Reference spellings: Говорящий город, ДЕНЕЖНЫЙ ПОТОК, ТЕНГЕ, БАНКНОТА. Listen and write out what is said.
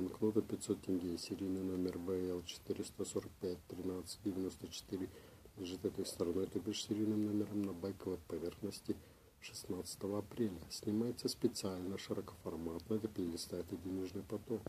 банкнота 500 тенге, серийный номер БЛ4451394, лежит этой стороной, то бишь серийным номером, на байковой поверхности 16 апреля. Снимается специально широкоформатно для перелиста, это денежный поток.